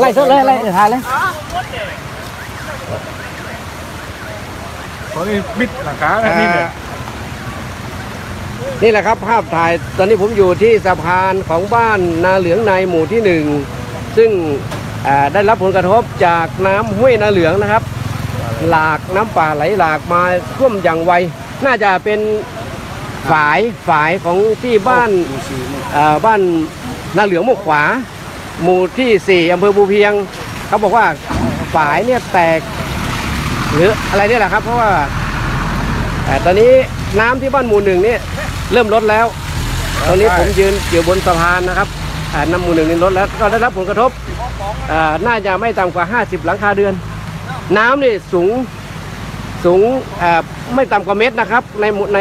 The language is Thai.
ไล่สดเลยไล่ถ่ายเลยตอนนี้มิดหลังคานี่เนี่ยนี่แหละครับภาพถ่ายตอนนี้ผมอยู่ที่สะพานของบ้านนาเหลืองในหมู่ที่1ซึ่งได้รับผลกระทบจากน้ำห้วยนาเหลืองนะครับหลากน้ำป่าไหลหลากมาท่วมอย่างไวน่าจะเป็นฝายของที่บ้านนาเหลืองหมู่ขวาหมู่ที่4อำเภอภูเพียงเขาบอกว่าฝายเนี่ยแตกหรืออะไรนี่แหละครับเพราะว่าตอนนี้น้ำที่บ้านหมู่1นี่เริ่มลดแล้วตอนนี้ผมยืนอยู่บนสะพานนะครับน้ำหมู่1นี่ลดแล้วก็ได้รับผลกระทบน่าจะไม่ต่ำกว่า50หลังคาเดือนน้ำนี่สูงไม่ต่ำกว่าเมตรนะครับใน